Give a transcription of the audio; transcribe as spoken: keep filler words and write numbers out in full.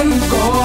and go.